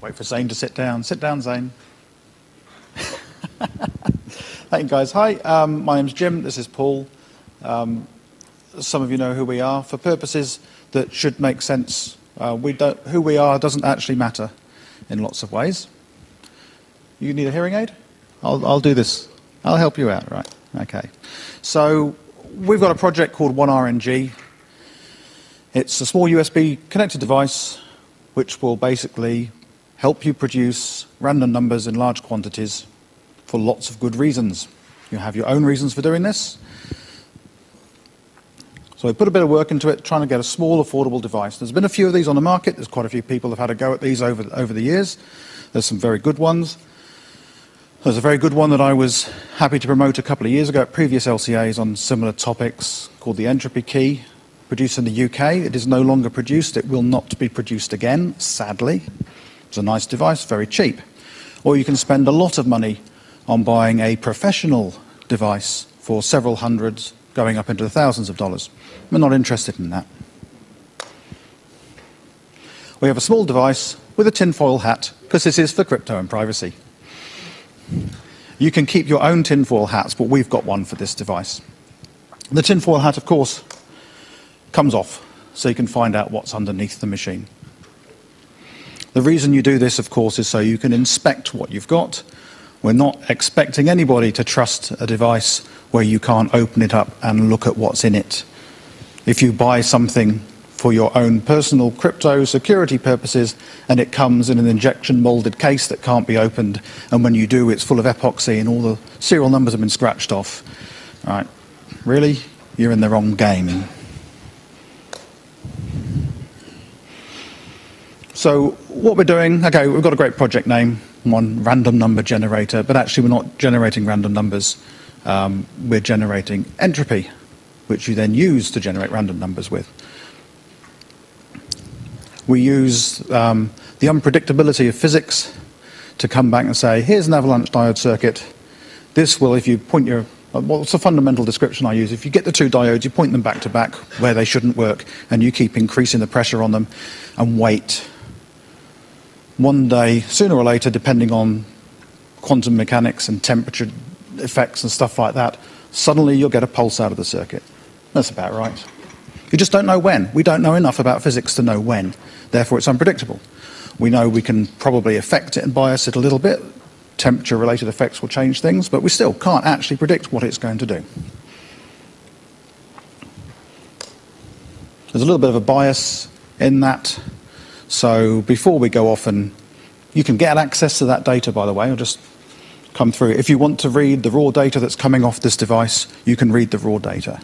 Wait for Zane to sit down. Sit down, Zane. Thank you, guys. Hi, my name's Jim. This is Paul. Some of you know who we are. For purposes that should make sense, who we are doesn't actually matter in lots of ways. You need a hearing aid? I'll do this. I'll help you out, right? Okay. So we've got a project called OneRNG. It's a small USB connected device which will basically help you produce random numbers in large quantities for lots of good reasons. You have your own reasons for doing this. So we put a bit of work into it, trying to get a small, affordable device. There's been a few of these on the market. There's quite a few people have had a go at these over the years. There's some very good ones. There's a very good one that I was happy to promote a couple of years ago at previous LCAs on similar topics called the Entropy Key, produced in the UK. It is no longer produced. It will not be produced again, sadly. It's a nice device, very cheap. Or you can spend a lot of money on buying a professional device for several hundreds, going up into the thousands of dollars. We're not interested in that. We have a small device with a tinfoil hat, because this is for crypto and privacy. You can keep your own tinfoil hats, but we've got one for this device. The tinfoil hat, of course, comes off, so you can find out what's underneath the machine. The reason you do this, of course, is so you can inspect what you've got. We're not expecting anybody to trust a device where you can't open it up and look at what's in it. If you buy something for your own personal crypto security purposes and it comes in an injection molded case that can't be opened, and when you do it's full of epoxy and all the serial numbers have been scratched off, all right, really? You're in the wrong game. So what we're doing, okay, we've got a great project name, one random number generator, but actually we're not generating random numbers. We're generating entropy, which you then use to generate random numbers with. We use the unpredictability of physics to come back and say, here's an avalanche diode circuit. This will, if you point your, well, it's a fundamental description I use. If you get the two diodes, you point them back to back where they shouldn't work, and you keep increasing the pressure on them and wait. One day, sooner or later, depending on quantum mechanics and temperature effects and stuff like that, suddenly you'll get a pulse out of the circuit. That's about right. You just don't know when. We don't know enough about physics to know when. Therefore, it's unpredictable. We know we can probably affect it and bias it a little bit. Temperature-related effects will change things, but we still can't actually predict what it's going to do. There's a little bit of a bias in that. So before we go off, and you can get access to that data, by the way, I'll just come through. If you want to read the raw data that's coming off this device, you can read the raw data.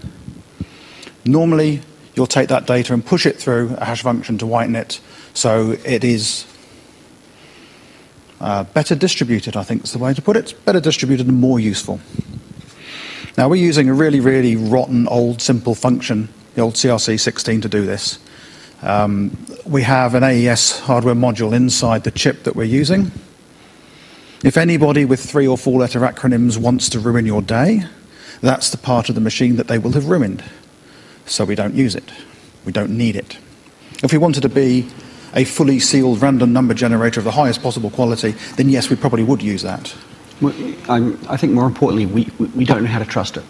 Normally, you'll take that data and push it through a hash function to whiten it, so it is better distributed, I think is the way to put it. It's better distributed and more useful. Now, we're using a really, really rotten old simple function, the old CRC16, to do this. We have an AES hardware module inside the chip that we're using. If anybody with 3 or 4 letter acronyms wants to ruin your day, that's the part of the machine that they will have ruined. So we don't use it. We don't need it. If we wanted to be a fully sealed random number generator of the highest possible quality, then yes, we probably would use that. I think more importantly, we don't know how to trust it,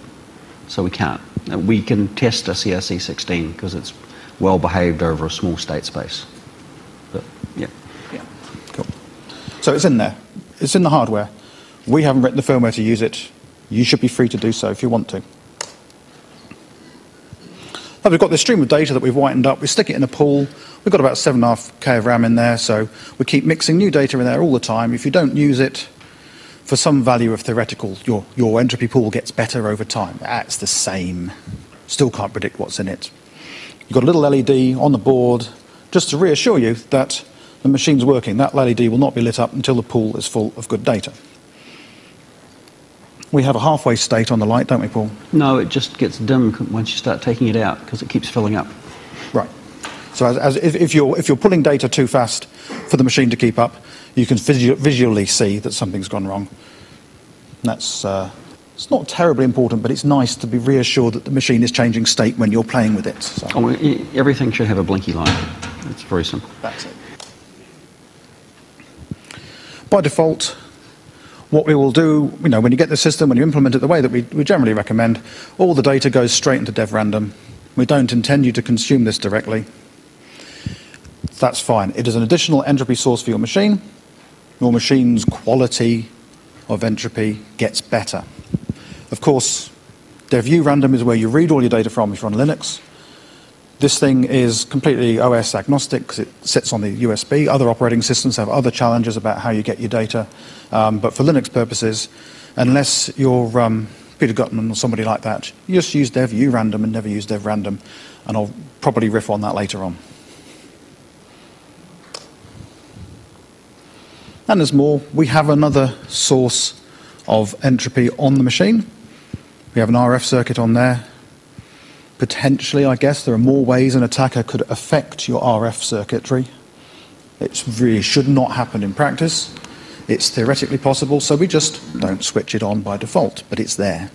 so we can't. We can test a CRC16 because it's well behaved over a small state space. But, yeah. Cool. So it's in there. It's in the hardware. We haven't written the firmware to use it. You should be free to do so if you want to. Now we've got this stream of data that we've whitened up. We stick it in a pool. We've got about 7.5K of RAM in there, so we keep mixing new data in there all the time. If you don't use it, for some value of theoretical, your entropy pool gets better over time. That's the same. Still can't predict what's in it. You've got a little LED on the board just to reassure you that the machine's working. That LED will not be lit up until the pool is full of good data. We have a halfway state on the light, don't we, Paul? No, it just gets dim once you start taking it out because it keeps filling up. Right. So if you're pulling data too fast for the machine to keep up, you can visually see that something's gone wrong. That's it's not terribly important, but it's nice to be reassured that the machine is changing state when you're playing with it. So. Oh, everything should have a blinky line. It's very simple. That's it. by default, what we will do, you know, when you get the system, when you implement it the way that we generally recommend, all the data goes straight into DevRandom. We don't intend you to consume this directly. That's fine. It is an additional entropy source for your machine. Your machine's quality of entropy gets better. Of course, DevUrandom is where you read all your data from if you're on Linux. This thing is completely OS agnostic because it sits on the USB. Other operating systems have other challenges about how you get your data. But for Linux purposes, unless you're Peter Gutman or somebody like that, you just use DevUrandom and never use DevRandom. And I'll probably riff on that later on. And there's more. We have another source of entropy on the machine. We have an RF circuit on there. Potentially, I guess, there are more ways an attacker could affect your RF circuitry. It really should not happen in practice. It's theoretically possible, so we just don't switch it on by default, but it's there.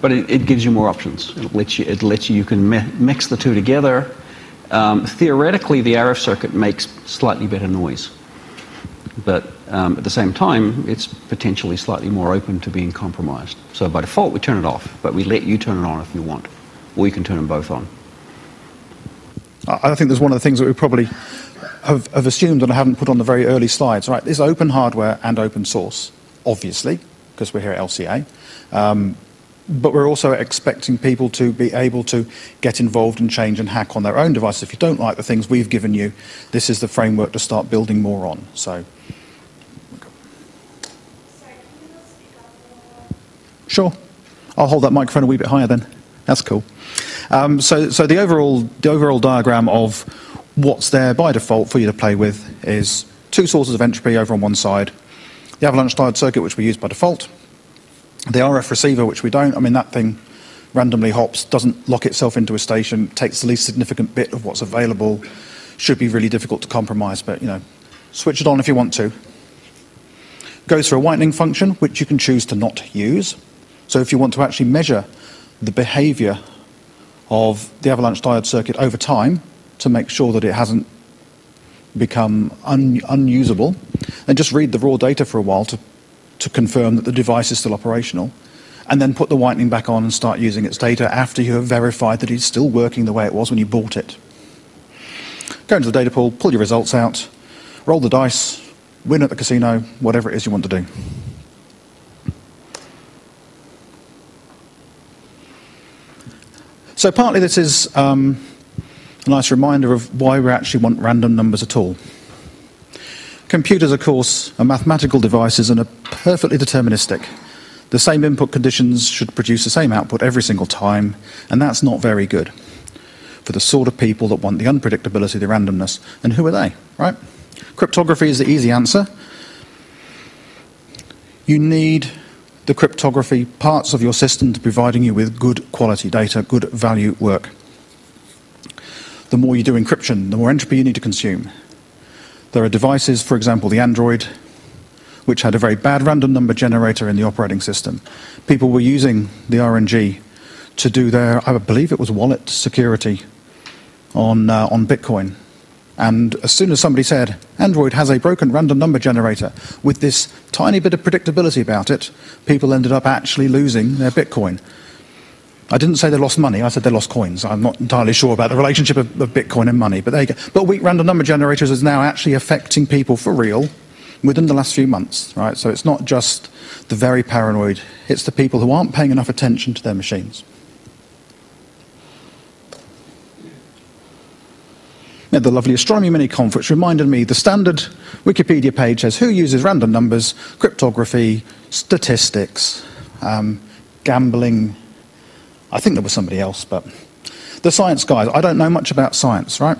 But it gives you more options. It lets you can mix the two together. Theoretically, the RF circuit makes slightly better noise. But at the same time, it's potentially slightly more open to being compromised. So by default, we turn it off, but we let you turn it on if you want, or you can turn them both on. I think there's one of the things that we probably have assumed and I haven't put on the very early slides. Right, this is open hardware and open source, obviously, because we're here at LCA. But we're also expecting people to be able to get involved and change and hack on their own devices. If you don't like the things we've given you, this is the framework to start building more on. So, sure, I'll hold that microphone a wee bit higher then. That's cool. So the overall diagram of what's there by default for you to play with is two sources of entropy over on one side, the avalanche diode circuit, which we use by default. The RF receiver, which we don't, I mean, that thing randomly hops, doesn't lock itself into a station, takes the least significant bit of what's available, should be really difficult to compromise, but, you know, switch it on if you want to. Goes for a whitening function, which you can choose to not use. So if you want to actually measure the behavior of the avalanche diode circuit over time to make sure that it hasn't become unusable, and just read the raw data for a while to confirm that the device is still operational, and then put the whitening back on and start using its data after you have verified that it's still working the way it was when you bought it. Go into the data pool, pull your results out, roll the dice, win at the casino, whatever it is you want to do. So partly this is a nice reminder of why we actually want random numbers at all. Computers, of course, are mathematical devices and are perfectly deterministic. The same input conditions should produce the same output every single time, and that's not very good for the sort of people that want the unpredictability, the randomness. And who are they, right? Cryptography is the easy answer. You need the cryptography parts of your system to providing you with good quality data, good value work. The more you do encryption, the more entropy you need to consume. There are devices, for example, the Android, which had a very bad random number generator in the operating system. People were using the RNG to do their, I believe it was wallet security on Bitcoin. And as soon as somebody said, Android has a broken random number generator with this tiny bit of predictability about it, people ended up actually losing their Bitcoin. I didn't say they lost money, I said they lost coins. I'm not entirely sure about the relationship of Bitcoin and money, but there you go. But weak random number generators is now actually affecting people for real within the last few months, right? So it's not just the very paranoid, it's the people who aren't paying enough attention to their machines. Now, the lovely Astronomy Mini-Conference reminded me the standard Wikipedia page says who uses random numbers, cryptography, statistics, gambling. I think there was somebody else, but the science guys, I don't know much about science, right?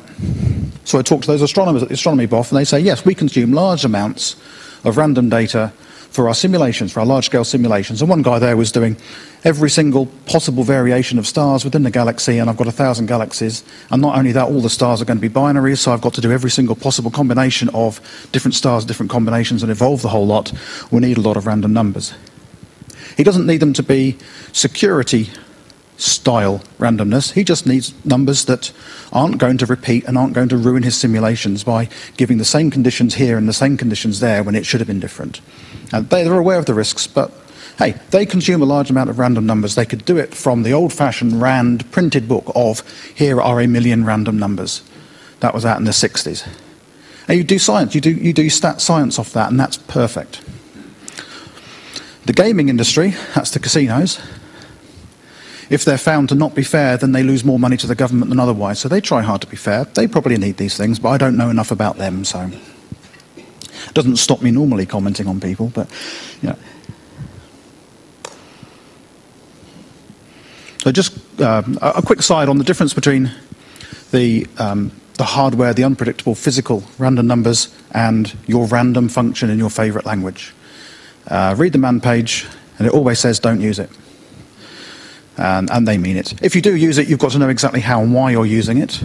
So I talked to those astronomers at the astronomy BOF, and they say, yes, we consume large amounts of random data for our simulations, for our large-scale simulations. And one guy there was doing every single possible variation of stars within the galaxy, and I've got 1,000 galaxies. And not only that, all the stars are going to be binaries, so I've got to do every single possible combination of different stars, different combinations, and evolve the whole lot. We need a lot of random numbers. He doesn't need them to be security style randomness. He just needs numbers that aren't going to repeat and aren't going to ruin his simulations by giving the same conditions here and the same conditions there when it should have been different. And they're aware of the risks, but hey, they consume a large amount of random numbers. They could do it from the old-fashioned RAND printed book of here are 1 million random numbers. That was out in the 60s. And you do science, you do stat science off that, and that's perfect. The gaming industry, that's the casinos, if they're found to not be fair, then they lose more money to the government than otherwise. So they try hard to be fair. They probably need these things, but I don't know enough about them, so it doesn't stop me normally commenting on people, but you know. So just a quick side on the difference between the hardware, the unpredictable physical random numbers, and your random function in your favorite language. Read the man page, and it always says don't use it. And they mean it. If you do use it, you've got to know exactly how and why you're using it.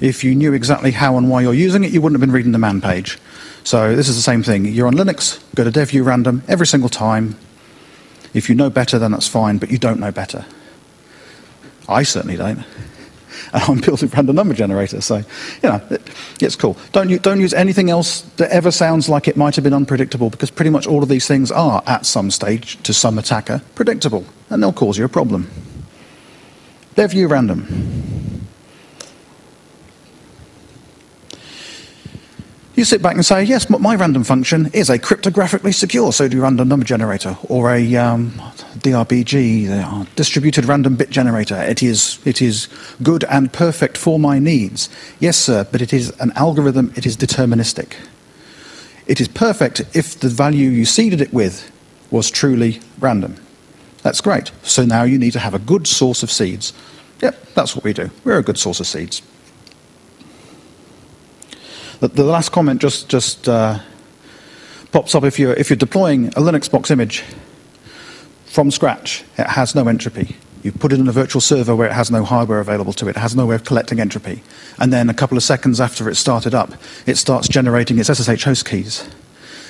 If you knew exactly how and why you're using it, you wouldn't have been reading the man page. So this is the same thing. You're on Linux, go to DevUrandom every single time. If you know better, then that's fine, but you don't know better. I certainly don't. And I'm building a random number generator, so, you know, it's cool. Don't use anything else that ever sounds like it might have been unpredictable, because pretty much all of these things are, at some stage, to some attacker, predictable, and they'll cause you a problem. DevUrandom. You sit back and say, yes, my random function is a cryptographically secure pseudo random number generator, or a DRBG, distributed random bit generator. It is good and perfect for my needs. Yes, sir, but it is an algorithm. It is deterministic. It is perfect if the value you seeded it with was truly random. That's great. So now you need to have a good source of seeds. Yep, that's what we do. We're a good source of seeds. The last comment just pops up if you're deploying a Linux box image from scratch. It has no entropy. You put it in a virtual server where it has no hardware available to it. It has no way of collecting entropy. And then a couple of seconds after it started up, it starts generating its SSH host keys.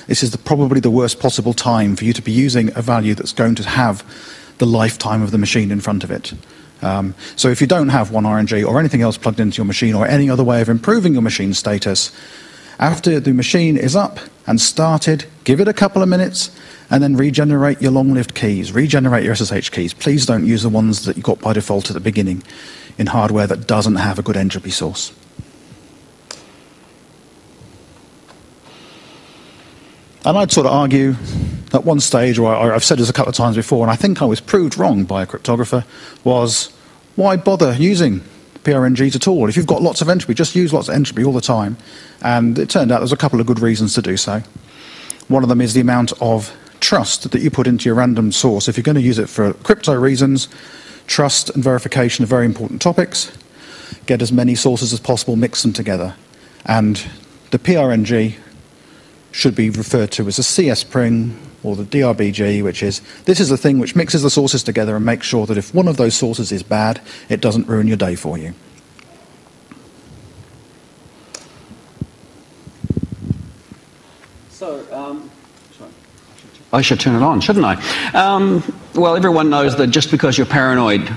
This is probably the worst possible time for you to be using a value that's going to have the lifetime of the machine in front of it. So if you don't have OneRNG or anything else plugged into your machine or any other way of improving your machine status, after the machine is up and started, give it a couple of minutes and then regenerate your long-lived keys, regenerate your SSH keys. Please don't use the ones that you got by default at the beginning in hardware that doesn't have a good entropy source. And I'd sort of argue at one stage, or I've said this a couple of times before, and I think I was proved wrong by a cryptographer, was why bother using PRNGs at all? If you've got lots of entropy, just use lots of entropy all the time. And it turned out there's a couple of good reasons to do so. One of them is the amount of trust that you put into your random source. If you're going to use it for crypto reasons, trust and verification are very important topics. Get as many sources as possible, mix them together. And the PRNG should be referred to as a CSPRNG or the DRBG, which is, this is the thing which mixes the sources together and makes sure that if one of those sources is bad, it doesn't ruin your day for you. So, I should turn it on, shouldn't I? Well, everyone knows that just because you're paranoid,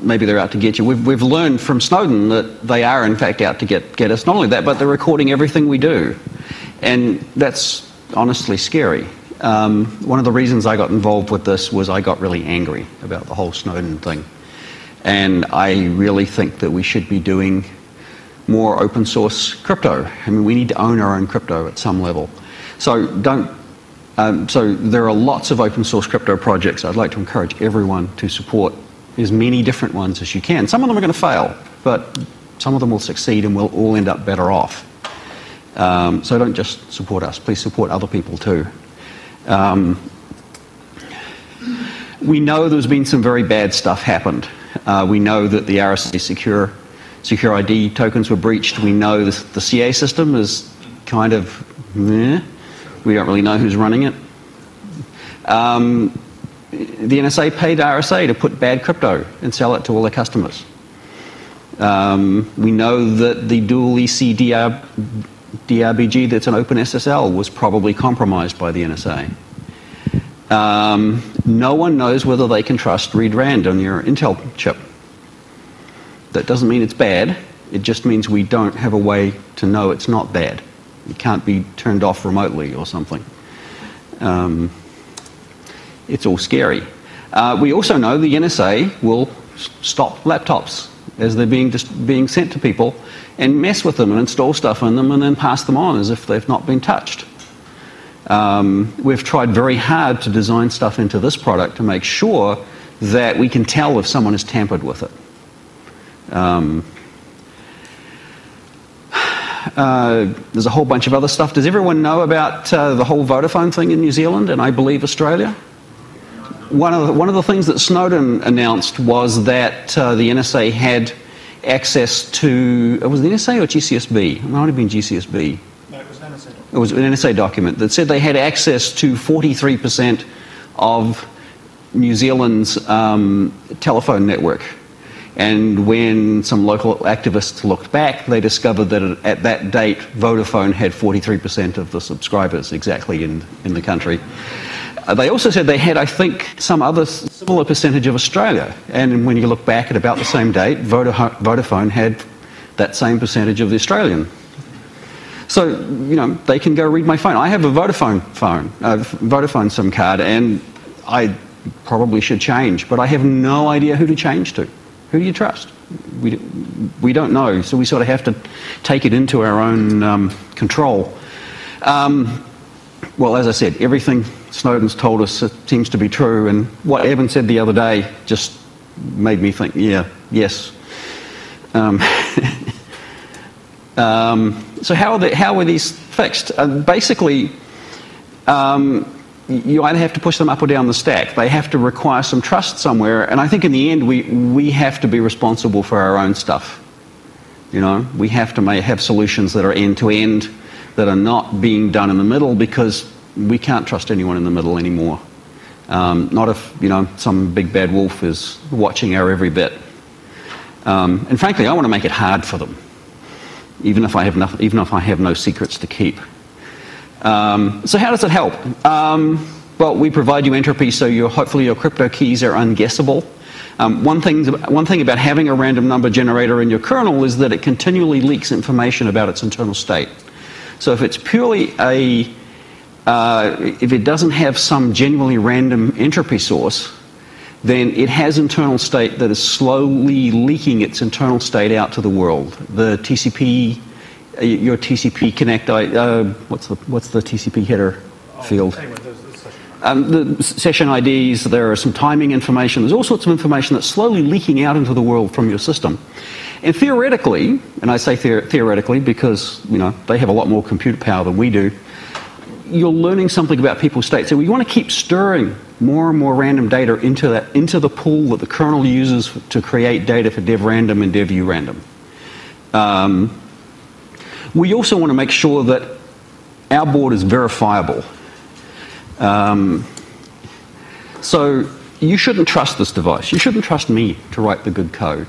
maybe they're out to get you. We've learned from Snowden that they are, in fact, out to get us. Not only that, but they're recording everything we do. And that's honestly scary. One of the reasons I got involved with this was I got really angry about the whole Snowden thing. And I really think that we should be doing more open source crypto. I mean, we need to own our own crypto at some level. So so there are lots of open source crypto projects. I'd like to encourage everyone to support as many different ones as you can. Some of them are going to fail, but some of them will succeed and we'll all end up better off. So don't just support us, please support other people too. We know there's been some very bad stuff happened. We know that the RSA secure ID tokens were breached. We know the CA system is kind of meh. We don't really know who's running it. The NSA paid RSA to put bad crypto and sell it to all their customers. We know that the dual ECDR DRBG that's an open SSL was probably compromised by the NSA. no one knows whether they can trust RdRand on your Intel chip. That doesn't mean it's bad, it just means we don't have a way to know it's not bad. It can't be turned off remotely or something. It's all scary. We also know the NSA will stop laptops as they're being sent to people and mess with them and install stuff on them and then pass them on as if they've not been touched. We've tried very hard to design stuff into this product to make sure that we can tell if someone has tampered with it. There's a whole bunch of other stuff. Does everyone know about the whole Vodafone thing in New Zealand and I believe Australia? One of the things that Snowden announced was that the NSA had access to... was it the NSA or GCSB? It might have been GCSB. No, it was an NSA document. It was an NSA document that said they had access to 43% of New Zealand's telephone network. And when some local activists looked back, they discovered that at that date, Vodafone had 43% of the subscribers exactly in the country. They also said they had, I think, some other similar percentage of Australia. And when you look back at about the same date, Vodafone had that same percentage of the Australian. So, you know, they can go read my phone. I have a Vodafone phone, Vodafone SIM card, and I probably should change, but I have no idea who to change to. Who do you trust? We don't know, so we sort of have to take it into our own control. Well, as I said, everything Snowden's told us seems to be true, and what Evan said the other day just made me think, yeah, yes. So how were these fixed? Basically, you either have to push them up or down the stack. They have to require some trust somewhere, and I think in the end we have to be responsible for our own stuff. You know, we have to have solutions that are end-to-end, that are not being done in the middle, because we can't trust anyone in the middle anymore. Not if, you know, some big bad wolf is watching our every bit. And frankly, I want to make it hard for them, even if I have nothing, even if I have no secrets to keep. So how does it help? Well, we provide you entropy, so hopefully your crypto keys are unguessable. One thing about having a random number generator in your kernel is that it continually leaks information about its internal state. So if it's purely a, if it doesn't have some genuinely random entropy source, then it has internal state that is slowly leaking its internal state out to the world. The TCP, your TCP connect, what's the TCP header field? Anyway, the session IDs, there are some timing information, there's all sorts of information that's slowly leaking out into the world from your system. And theoretically, and I say theoretically because, you know, they have a lot more compute power than we do, you're learning something about people's state. So we want to keep stirring more and more random data into the pool that the kernel uses to create data for DevRandom and DevUrandom. We also want to make sure that our board is verifiable. So you shouldn't trust this device. You shouldn't trust me to write the good code.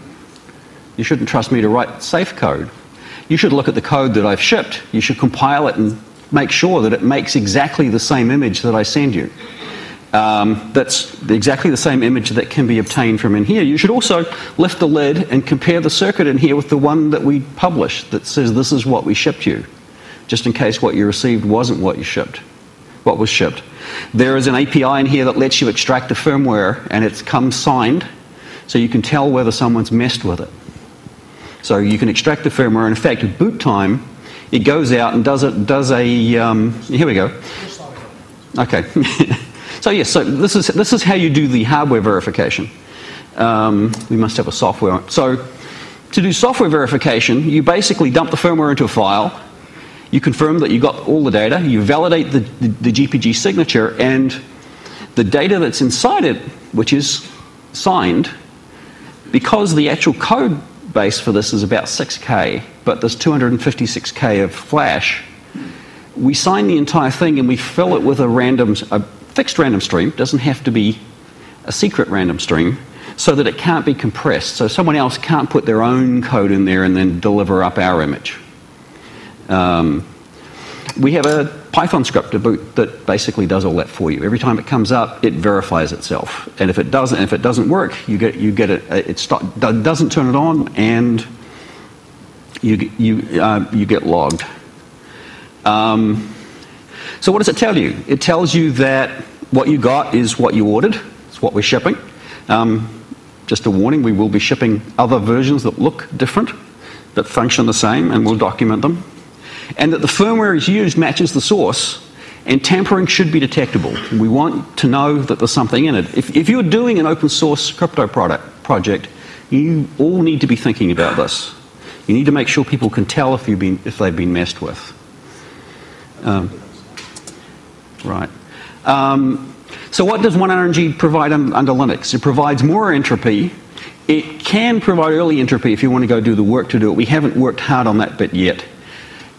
You shouldn't trust me to write safe code. You should look at the code that I've shipped. You should compile it and make sure that it makes exactly the same image that I send you. That's exactly the same image that can be obtained from in here. You should also lift the lid and compare the circuit in here with the one that we published that says this is what we shipped you, just in case what you received wasn't what you shipped, what was shipped. There is an API in here that lets you extract the firmware, and it's come signed, so you can tell whether someone's messed with it. So you can extract the firmware, and in fact, at boot time, it goes out and does a here we go. Okay. So yes, so this is how you do the hardware verification. We must have a software. So to do software verification, you basically dump the firmware into a file. You confirm that you got all the data. You validate the GPG signature, and the data that's inside it, which is signed, because the actual code base for this is about 6K, but there's 256K of flash. We sign the entire thing and we fill it with a fixed random stream, doesn't have to be a secret random stream, so that it can't be compressed. So someone else can't put their own code in there and then deliver up our image. we have a Python script to boot that basically does all that for you. Every time it comes up, it verifies itself, and if it doesn't work, you get it. It doesn't turn it on, and you get logged. So what does it tell you? It tells you that what you got is what you ordered. It's what we're shipping. Just a warning: we will be shipping other versions that look different, that function the same, and we'll document them. And that the firmware is used matches the source, and tampering should be detectable. We want to know that there's something in it. If you're doing an open source crypto project, you all need to be thinking about this. You need to make sure people can tell if they've been messed with. Right. So what does OneRNG provide under Linux? It provides more entropy. It can provide early entropy if you want to go do the work to do it. We haven't worked hard on that bit yet.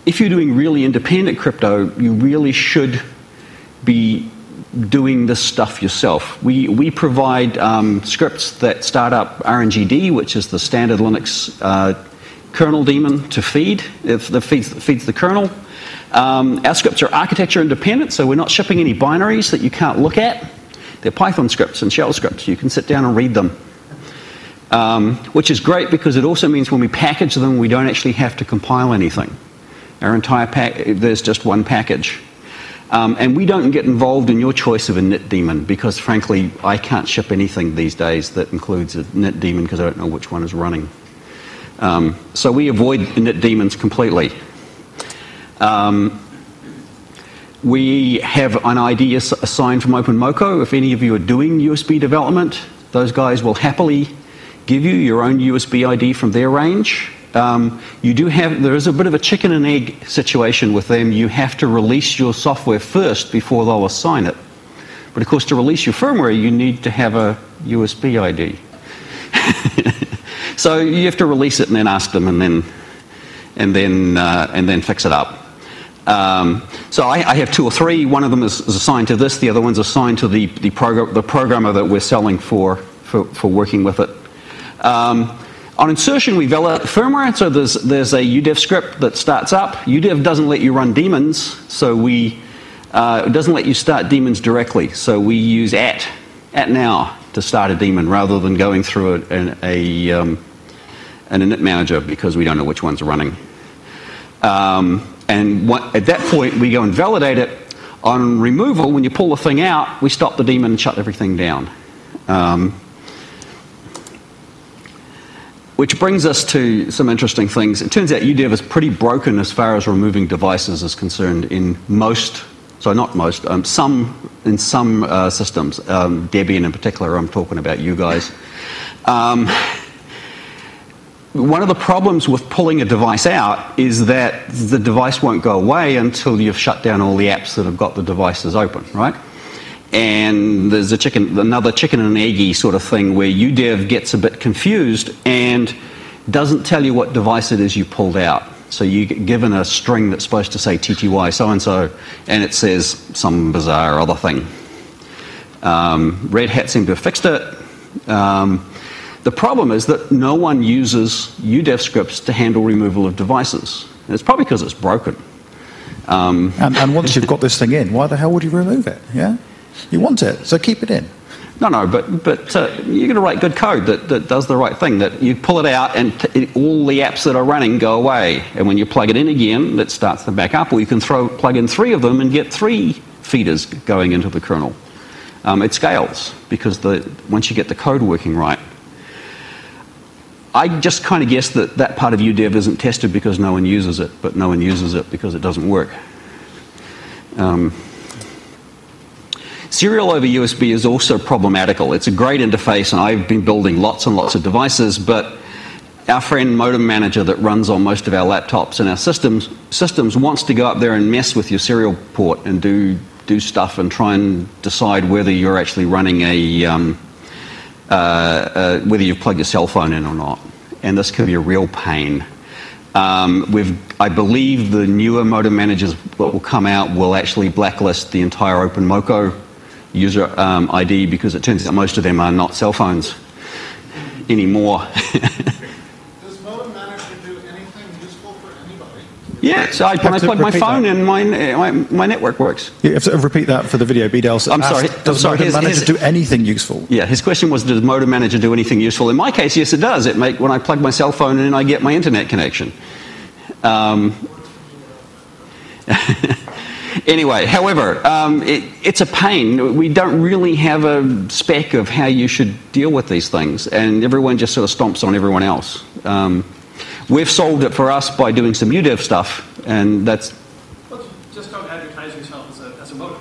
If you're doing really independent crypto, you really should be doing this stuff yourself. We provide scripts that start up RNGD, which is the standard Linux kernel daemon to feed. It feeds the kernel. Our scripts are architecture independent, so we're not shipping any binaries that you can't look at. They're Python scripts and shell scripts. You can sit down and read them. Which is great because it also means when we package them, we don't actually have to compile anything. Our entire there's just one package. And we don't get involved in your choice of a init daemon because, frankly, I can't ship anything these days that includes a init daemon because I don't know which one is running. So we avoid init daemons completely. We have an ID assigned from OpenMoko. If any of you are doing USB development, those guys will happily give you your own USB ID from their range. There is a bit of a chicken and egg situation with them. You have to release your software first before they'll assign it. But of course, to release your firmware, you need to have a USB ID. So you have to release it and then ask them, and then fix it up. So I have two or three. One of them is assigned to this. The other one's assigned to the programmer that we're selling for working with it. On insertion, we validate the firmware, so there's a UDEV script that starts up. UDEV doesn't let you run daemons, so it doesn't let you start daemons directly. So we use at now to start a daemon rather than going through an init manager because we don't know which one's running. At that point, we go and validate it. On removal, when you pull the thing out, we stop the daemon and shut everything down. Which brings us to some interesting things. It turns out UDEV is pretty broken as far as removing devices is concerned in most, sorry, not most, in some systems. Debian in particular, I'm talking about you guys. One of the problems with pulling a device out is that the device won't go away until you've shut down all the apps that have got the devices open, right? And there's another chicken and eggy sort of thing where UDEV gets a bit confused and doesn't tell you what device it is you pulled out. So you get given a string that's supposed to say TTY so-and-so, and it says some bizarre other thing. Red Hat seemed to have fixed it. The problem is that no one uses UDEV scripts to handle removal of devices. And it's probably because it's broken. And once you've got this thing in, why the hell would you remove it? Yeah. You want it, so keep it in. No, but you're going to write good code that does the right thing, that you pull it out and all the apps that are running go away. And when you plug it in again, it starts them back up. Or you can plug in three of them and get three feeders going into the kernel. It scales, because once you get the code working right. I just kind of guess that part of UDEV isn't tested because no one uses it, but no one uses it because it doesn't work. Serial over USB is also problematical. It's a great interface, and I've been building lots and lots of devices, but our friend modem manager that runs on most of our laptops and our systems wants to go up there and mess with your serial port and do stuff and try and decide whether you're actually running whether you've plugged your cell phone in or not. And this can be a real pain. I believe the newer modem managers that will come out will actually blacklist the entire OpenMoko user ID because it turns out most of them are not cell phones anymore. Does modem manager do anything useful for anybody? Yeah, so I plug my phone and my network works. You have to repeat that for the video, Bdale. I'm sorry. Does modem manager do anything useful? Yeah, his question was, does modem manager do anything useful? In my case, yes, it does. It when I plug my cell phone in, I get my internet connection. Anyway, however, it's a pain. We don't really have a spec of how you should deal with these things, and everyone just sort of stomps on everyone else. We've solved it for us by doing some UDEV stuff, and that's... Well, just don't advertise yourself as a modem.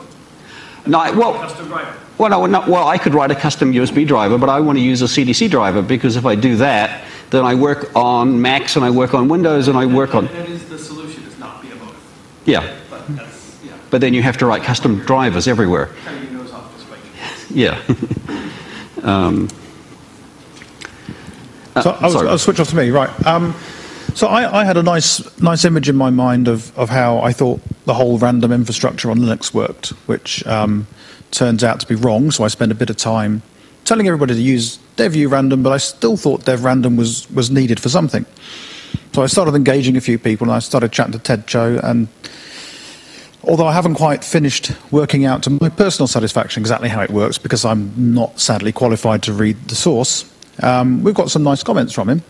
No, well, custom driver. Well, no, not, well, I could write a custom USB driver, but I want to use a CDC driver, because if I do that, then I work on Macs, and I work on Windows, and I work on... That is the solution, is not be a modem. Yeah. But then you have to write custom drivers everywhere. Yeah. So I'll switch off to me, right. So I had a nice image in my mind of how I thought the whole random infrastructure on Linux worked, which turns out to be wrong, so I spent a bit of time telling everybody to use DevUrandom, but I still thought DevRandom was needed for something. So I started engaging a few people, and I started chatting to Ted Cho, and... although I haven't quite finished working out to my personal satisfaction exactly how it works, because I'm not sadly qualified to read the source, we've got some nice comments from him.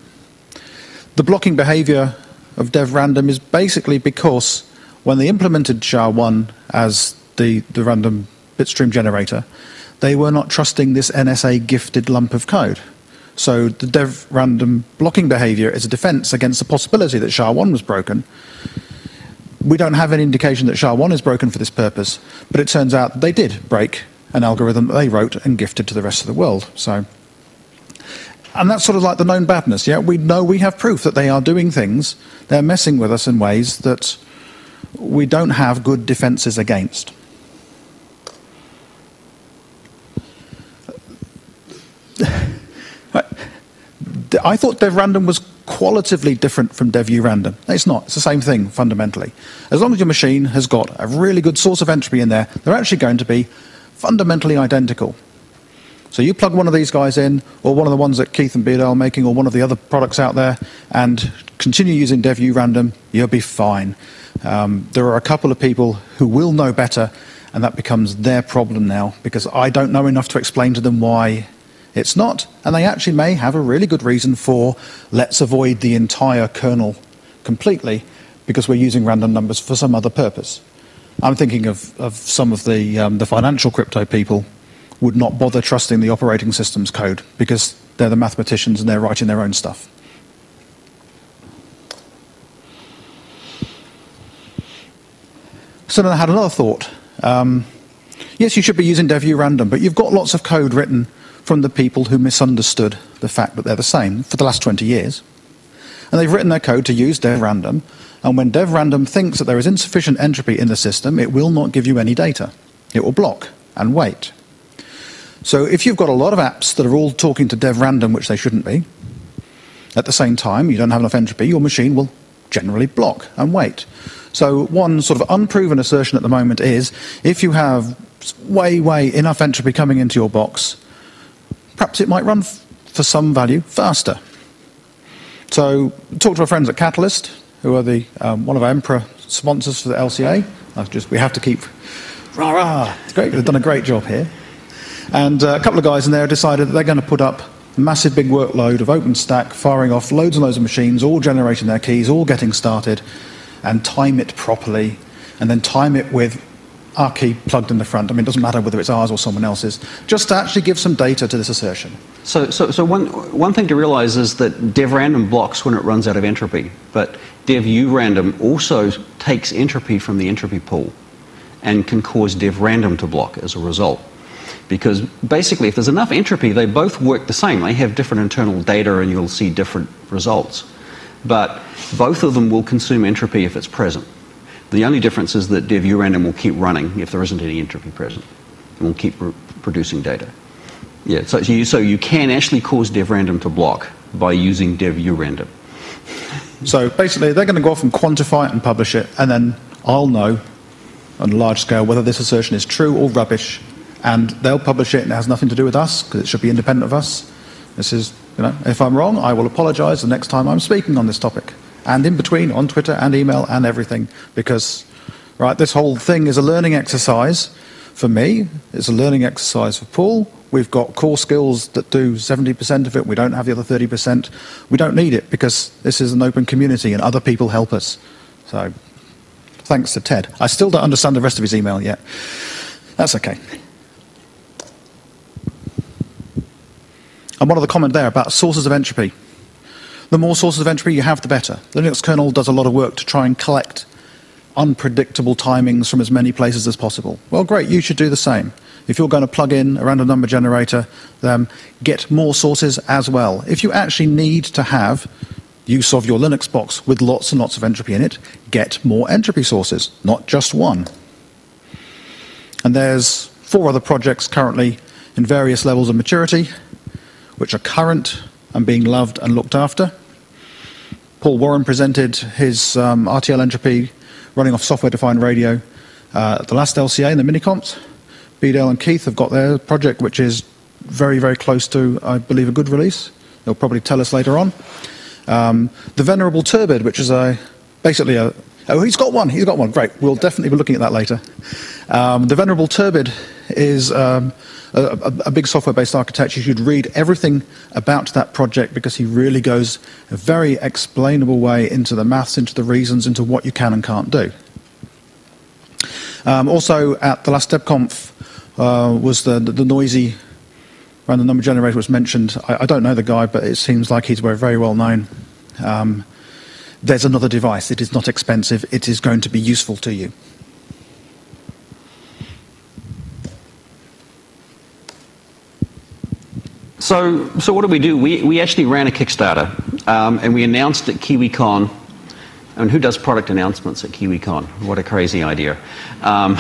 The blocking behavior of DevRandom is basically because when they implemented SHA-1 as the random bitstream generator, they were not trusting this NSA gifted lump of code. So the DevRandom blocking behavior is a defense against the possibility that SHA-1 was broken. We don't have any indication that SHA-1 is broken for this purpose, but it turns out they did break an algorithm that they wrote and gifted to the rest of the world. So, and that's sort of like the known badness. Yeah, we know, we have proof that they are doing things. They're messing with us in ways that we don't have good defenses against. I thought DevRandom was qualitatively different from DevUrandom. It's not. It's the same thing, fundamentally. As long as your machine has got a really good source of entropy in there, they're actually going to be fundamentally identical. So you plug one of these guys in, or one of the ones that Keith and Bdale are making, or one of the other products out there, and continue using DevUrandom, you'll be fine. There are a couple of people who will know better, and that becomes their problem now, because I don't know enough to explain to them why it's not, and they actually may have a really good reason for, let's avoid the entire kernel completely because we're using random numbers for some other purpose. I'm thinking of some of the financial crypto people would not bother trusting the operating system's code because they're the mathematicians and they're writing their own stuff. So then I had another thought. Yes, you should be using DevUrandom, but you've got lots of code written from the people who misunderstood the fact that they're the same for the last 20 years. And they've written their code to use DevRandom, and when DevRandom thinks that there is insufficient entropy in the system, it will not give you any data. It will block and wait. So if you've got a lot of apps that are all talking to DevRandom, which they shouldn't be, at the same time, you don't have enough entropy, your machine will generally block and wait. So one sort of unproven assertion at the moment is, if you have way enough entropy coming into your box, perhaps it might run for some value faster. So talk to our friends at Catalyst, who are the one of our Emperor sponsors for the LCA. We have to keep rah-rah. It's great. They've done a great job here. And a couple of guys in there decided that they're going to put up a massive big workload of OpenStack, firing off loads and loads of machines, all generating their keys, all getting started, and time it properly, and then time it with our key plugged in the front. I mean, it doesn't matter whether it's ours or someone else's, just to actually give some data to this assertion. So one thing to realize is that DevRandom blocks when it runs out of entropy, but DevUrandom also takes entropy from the entropy pool and can cause DevRandom to block as a result. Because basically, if there's enough entropy, they both work the same. They have different internal data and you'll see different results. But both of them will consume entropy if it's present. The only difference is that DevUrandom will keep running if there isn't any entropy present. It will keep producing data. Yeah, so you can actually cause DevRandom to block by using DevUrandom. So basically, they're going to go off and quantify it and publish it, and then I'll know on a large scale whether this assertion is true or rubbish, and they'll publish it and it has nothing to do with us because it should be independent of us. This is, you know, if I'm wrong, I will apologize the next time I'm speaking on this topic. and in between on Twitter and email and everything, because right, this whole thing is a learning exercise for me. It's a learning exercise for Paul. We've got core skills that do 70% of it. We don't have the other 30%. We don't need it because this is an open community and other people help us. So thanks to Ted. I still don't understand the rest of his email yet. That's okay. And one other comment there about sources of entropy. The more sources of entropy you have, the better. The Linux kernel does a lot of work to try and collect unpredictable timings from as many places as possible. Well, great, you should do the same. If you're going to plug in a random number generator, get more sources as well. If you actually need to have use of your Linux box with lots and lots of entropy in it, get more entropy sources, not just one. And there's 4 other projects currently in various levels of maturity, which are current and being loved and looked after. Paul Warren presented his RTL entropy running off software-defined radio at the last LCA in the mini-comps. Beadell and Keith have got their project, which is very, very close to, I believe, a good release. They'll probably tell us later on. The venerable Turbid, which is basically a... Oh, he's got one. He's got one. Great. We'll definitely be looking at that later. The venerable Turbid is a big software-based architecture. You should read everything about that project because he really goes a very explainable way into the maths, into the reasons, into what you can and can't do. Also, at the last DevConf, was the noisy random number generator was mentioned. I don't know the guy, but it seems like he's very well known. There's another device. It is not expensive. It is going to be useful to you. So what did we do? We actually ran a Kickstarter, and we announced at KiwiCon. I mean, who does product announcements at KiwiCon? What a crazy idea. To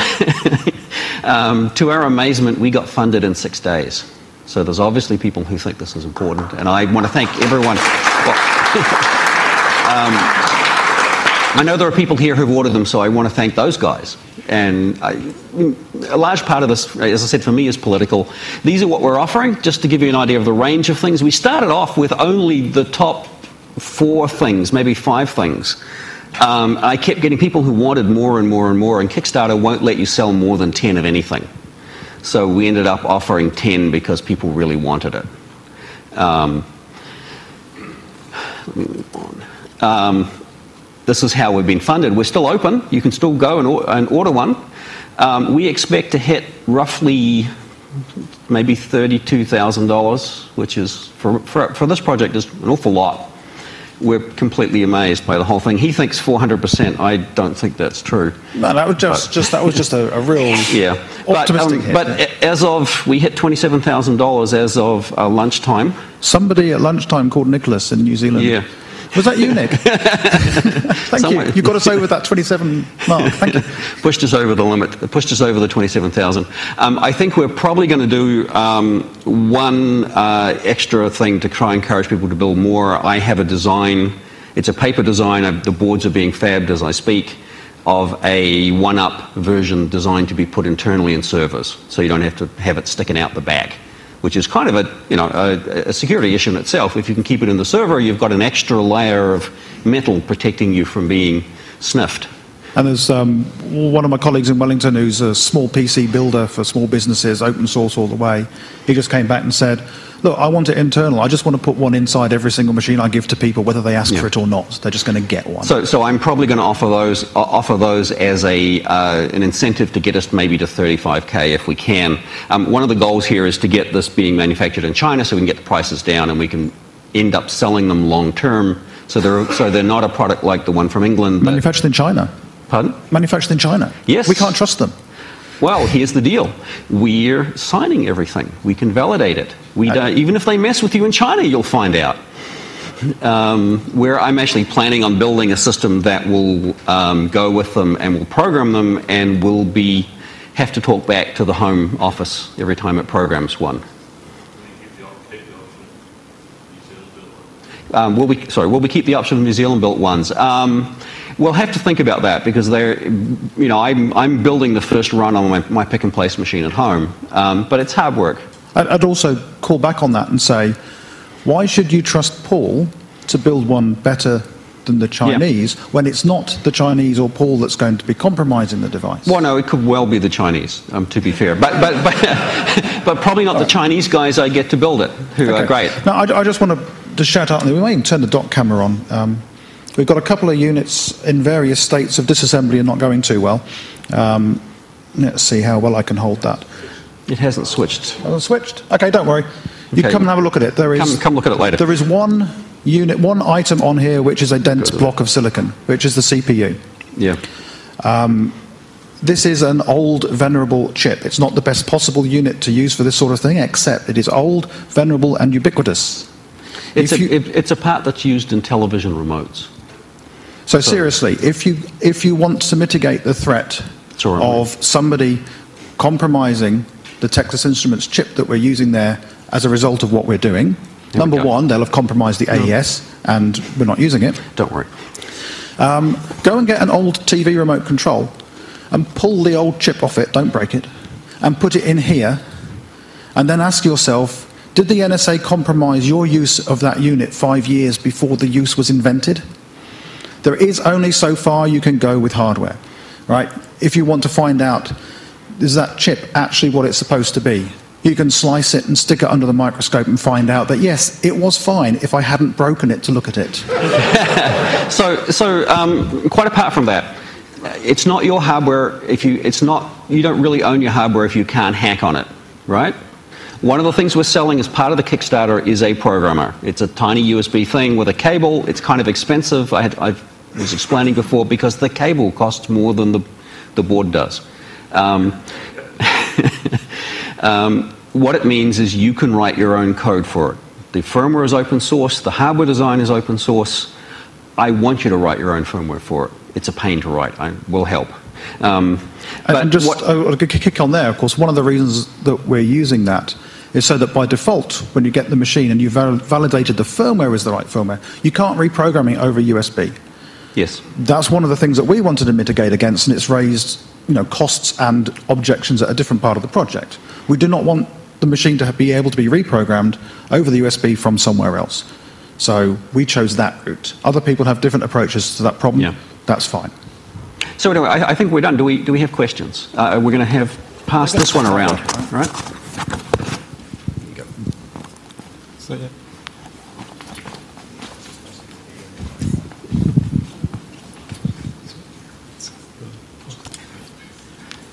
our amazement, we got funded in 6 days. So there's obviously people who think this is important, and I want to thank everyone. I know there are people here who've ordered them, so I want to thank those guys. And a large part of this, as I said, for me is political. These are what we're offering, just to give you an idea of the range of things. We started off with only the top 4 things, maybe 5 things. I kept getting people who wanted more and more and more, and Kickstarter won't let you sell more than 10 of anything. So we ended up offering 10 because people really wanted it. Let me move on. This is how we've been funded. We're still open. You can still go and order one. We expect to hit roughly maybe $32,000, which is, for this project, is an awful lot. We're completely amazed by the whole thing. He thinks 400%. I don't think that's true. No, that was just a real optimistic hit. But as of, we hit $27,000 as of lunchtime. Somebody at lunchtime called Nicholas in New Zealand. Yeah. Was that you, Nick? Thank you. You got us over that 27 mark. Thank you. Pushed us over the limit. Pushed us over the 27,000. I think we're probably going to do one extra thing to try and encourage people to build more. I have a design. It's a paper design. The boards are being fabbed as I speak of a one-up version designed to be put internally in servers, so you don't have to have it sticking out the back, which is kind of a security issue in itself. If you can keep it in the server, you've got an extra layer of metal protecting you from being sniffed. And there's one of my colleagues in Wellington who's a small PC builder for small businesses, open source all the way. He just came back and said, look, I want it internal. I just want to put one inside every single machine I give to people, whether they ask for it or not. They're just going to get one. So I'm probably going to offer those as an incentive to get us maybe to 35K if we can. One of the goals here is to get this being manufactured in China so we can get the prices down and we can end up selling them long term. So they're not a product like the one from England. Manufactured in China. Pardon? Manufactured in China. Yes. We can't trust them. Well, here's the deal. We're signing everything. We can validate it. We don't, even if they mess with you in China, you'll find out. Where I'm actually planning on building a system that will go with them and will program them and will have to talk back to the home office every time it programs one. Will we keep the option of New Zealand-built ones? We'll have to think about that because I'm building the first run on my pick-and-place machine at home, but it's hard work. I'd also call back on that and say, why should you trust Paul to build one better than the Chinese, when it's not the Chinese or Paul that's going to be compromising the device? Well, no, it could well be the Chinese, to be fair. But probably not the Chinese guys I get to build it, who are great. Now, I just want to shout out, and we may even turn the dock camera on. We've got a couple of units in various states of disassembly and not going too well. Let's see how well I can hold that. It hasn't switched. Hasn't switched? Okay, don't worry. You can come and have a look at it. There is, come look at it later. There is one unit, one item on here which is a dense block of silicon, which is the CPU. Yeah. This is an old, venerable chip. It's not the best possible unit to use for this sort of thing, except it is old, venerable, and ubiquitous. It's a part that's used in television remotes. So seriously, if you want to mitigate the threat of somebody compromising the Texas Instruments chip that we're using there as a result of what we're doing, number one, they'll have compromised the AES, and we're not using it. Don't worry. Go and get an old TV remote control and pull the old chip off it, don't break it, and put it in here, and then ask yourself, did the NSA compromise your use of that unit 5 years before the use was invented? There is only so far you can go with hardware, right? If you want to find out, is that chip actually what it's supposed to be? You can slice it and stick it under the microscope and find out that, yes, it was fine if I hadn't broken it to look at it. So quite apart from that, it's not your hardware if you, you don't really own your hardware if you can't hack on it, right? One of the things we're selling as part of the Kickstarter is a programmer. It's a tiny USB thing with a cable. It's kind of expensive, I was explaining before, because the cable costs more than the board does. What it means is you can write your own code for it. The firmware is open source, the hardware design is open source. I want you to write your own firmware for it. It's a pain to write, I will help. And just a kick on there, of course, one of the reasons that we're using that is so that by default, when you get the machine and you've validated the firmware is the right firmware, you can't reprogram it over USB. Yes. That's one of the things that we wanted to mitigate against, and it's raised costs and objections at a different part of the project. We do not want the machine to be able to be reprogrammed over the USB from somewhere else. So we chose that route. Other people have different approaches to that problem. Yeah. That's fine. So anyway, I think we're done. Do we have questions? We're going to have pass this one around, right? So, yeah.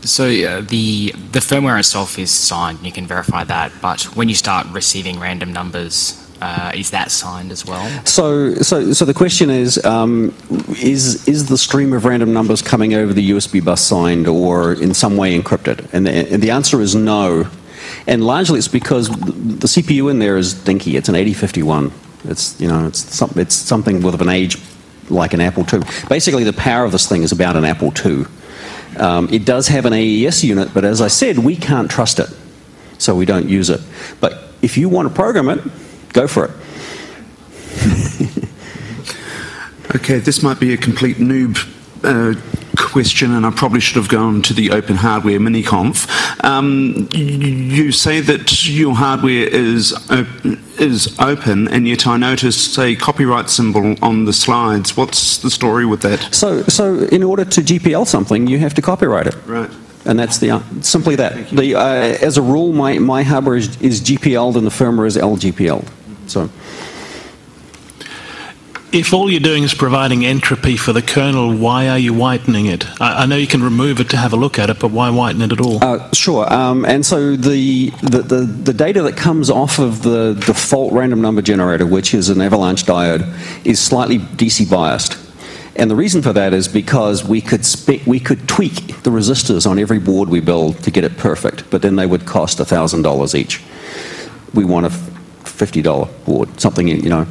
So the firmware itself is signed, you can verify that, but when you start receiving random numbers, is that signed as well? So the question is the stream of random numbers coming over the USB bus signed or in some way encrypted? And the answer is no. And largely it's because the CPU in there is dinky. It's an 8051. It's it's something with an age like an Apple II. Basically, the power of this thing is about an Apple II. It does have an AES unit, but as I said, we can't trust it, so we don't use it. But if you want to program it, go for it. Okay, this might be a complete noob question, and I probably should have gone to the Open Hardware Mini-Conf. You say that your hardware is open, and yet I noticed a copyright symbol on the slides. What's the story with that? So in order to GPL something, you have to copyright it. Right. And that's simply that. As a rule, my hardware is GPL'd and the firmware is LGPL'd. So. If all you're doing is providing entropy for the kernel, why are you whitening it? I know you can remove it to have a look at it, but why whiten it at all? Sure. And so the data that comes off of the default random number generator, which is an avalanche diode, is slightly DC biased. And the reason for that is because we could tweak the resistors on every board we build to get it perfect, but then they would cost $1,000 each. We want to $50 board, something,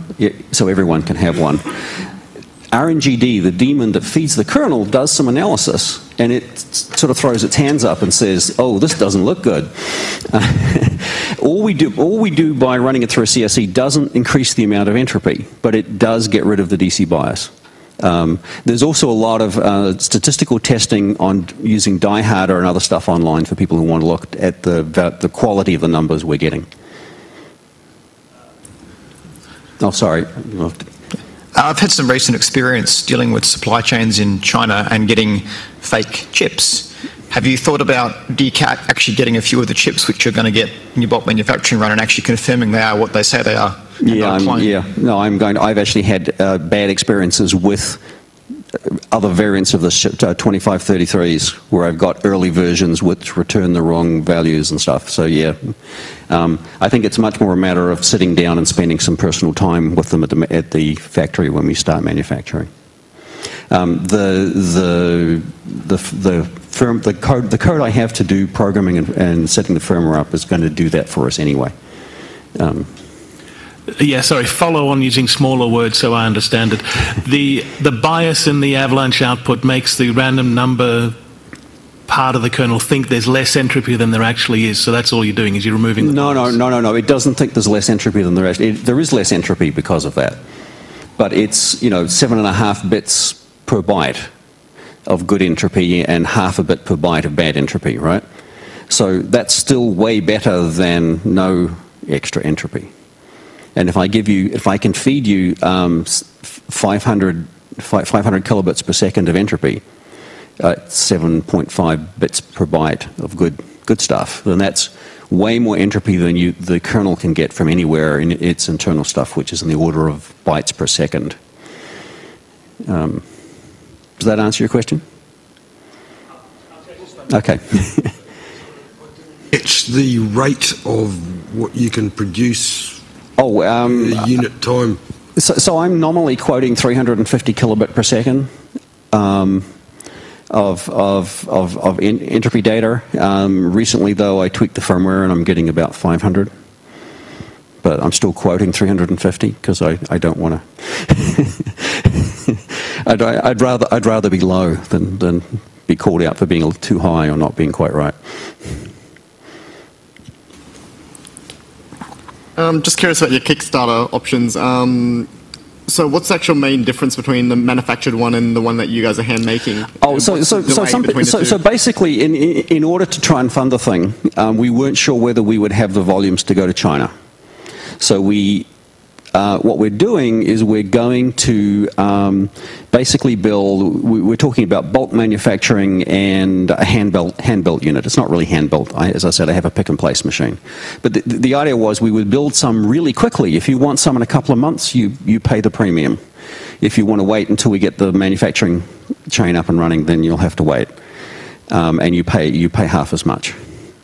so everyone can have one. RNGD, the daemon that feeds the kernel, does some analysis, and it sort of throws its hands up and says, oh, this doesn't look good. all we do by running it through a CRC doesn't increase the amount of entropy, but it does get rid of the DC bias. There's also a lot of statistical testing on using DieHarder and other stuff online for people who want to look at the quality of the numbers we're getting. Oh, sorry. I've had some recent experience dealing with supply chains in China and getting fake chips. Have you thought about actually getting a few of the chips which you're going to get in your bulk manufacturing run and actually confirming they are what they say they are? Yeah, I've actually had bad experiences with other variants of the 2533s where I've got early versions which return the wrong values and stuff. So yeah, I think it's much more a matter of sitting down and spending some personal time with them at the factory when we start manufacturing. The code I have to do programming and setting the firmware up is going to do that for us anyway. Yeah, sorry, follow on using smaller words so I understand it. The bias in the avalanche output makes the random number part of the kernel think there's less entropy than there actually is, so that's all you're doing is you're removing the bias. No, it doesn't think there's less entropy than there actually is. There is less entropy because of that. But it's, 7.5 bits per byte of good entropy and half a bit per byte of bad entropy, right? So that's still way better than no extra entropy. And if I can feed you 500 kilobits per second of entropy, 7.5 bits per byte of good stuff, then that's way more entropy than the kernel can get from anywhere in its internal stuff, which is in the order of bytes per second. Does that answer your question? Okay. It's the rate of what you can produce. Oh, unit time. So I'm normally quoting 350 kilobit per second of entropy data. Recently, though, I tweaked the firmware and I'm getting about 500. But I'm still quoting 350 because I don't want to. I'd rather be low than be called out for being too high or not being quite right. I'm just curious about your Kickstarter options. So what's the actual main difference between the manufactured one and the one that you guys are hand making? Oh, so basically in order to try and fund the thing, we weren't sure whether we would have the volumes to go to China. So we, what we're doing is we're going to basically build, we're talking about bulk manufacturing and a hand-built unit. It's not really hand-built. As I said, I have a pick-and-place machine. But the idea was we would build some really quickly. If you want some in a couple of months, you pay the premium. If you want to wait until we get the manufacturing chain up and running, then you'll have to wait. And you pay half as much.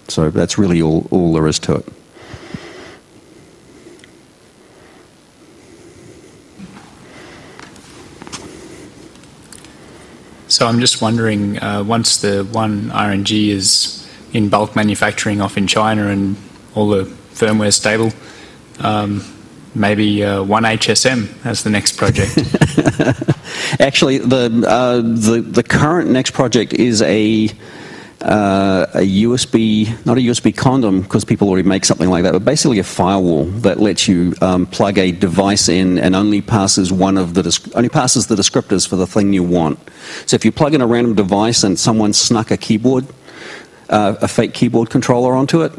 So that's really all there is to it. So I'm just wondering, once the OneRNG is in bulk manufacturing off in China and all the firmware is stable, maybe OneHSM as the next project. Actually, the current next project is a USB, not a USB condom because people already make something like that, but basically a firewall that lets you plug a device in and only passes the descriptors for the thing you want. So if you plug in a random device and someone snuck a keyboard, a fake keyboard controller onto it,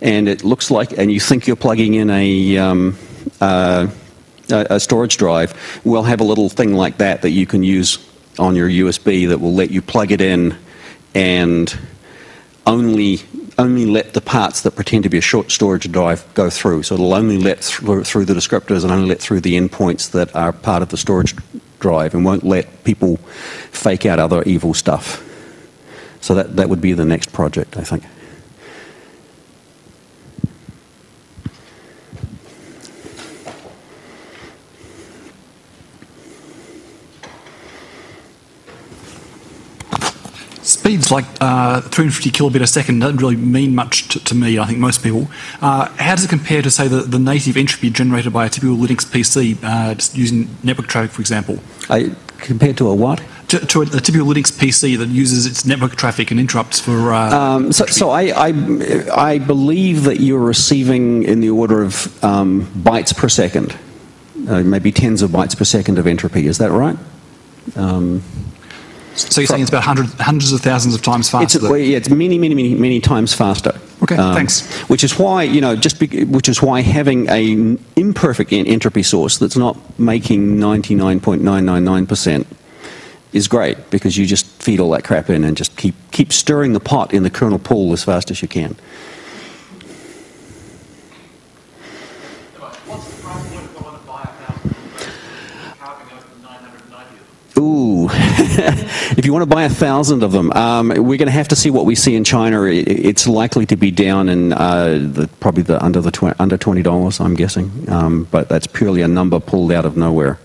and it looks like, and you think you're plugging in a storage drive, we'll have a little thing like that that you can use on your USB that will let you plug it in and only let the parts that pretend to be a short storage drive go through. So it'll only let through the descriptors and only let through the endpoints that are part of the storage drive and won't let people fake out other evil stuff. So that would be the next project, I think. Speeds like 350 kilobit a second doesn't really mean much to me, I think most people. How does it compare to, say, the native entropy generated by a typical Linux PC, just using network traffic, for example? Compared to a what? To a typical Linux PC that uses its network traffic and interrupts for... I believe that you're receiving in the order of bytes per second, maybe tens of bytes per second of entropy. Is that right? So you're saying it's about hundreds of thousands of times faster? It's many times faster. Okay, thanks. Which is why, you know, which is why having an imperfect entropy source that's not making 99.999% is great, because you just feed all that crap in and just keep stirring the pot in the kernel pool as fast as you can. What's the price point if I want to buy 1,000 carving out 990 of them? Ooh. If you want to buy 1,000 of them, we're going to have to see what we see in China. It's likely to be down in probably under $20, I'm guessing. But that's purely a number pulled out of nowhere.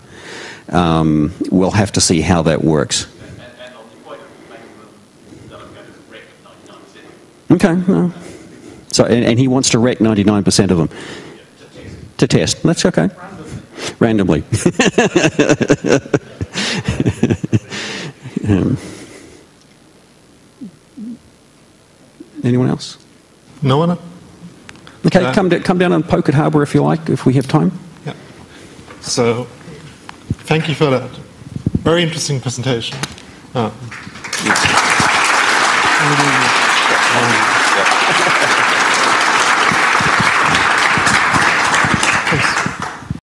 We'll have to see how that works. And on the point of making them that I'm going to wreck 99%. Okay. No. So, and he wants to wreck 99% of them. Yeah, to test. That's okay. Randomly. Anyone else? No one? Okay, no. Come down and poke at Harbour if you like, if we have time. Yeah. So... Thank you for that. Very interesting presentation.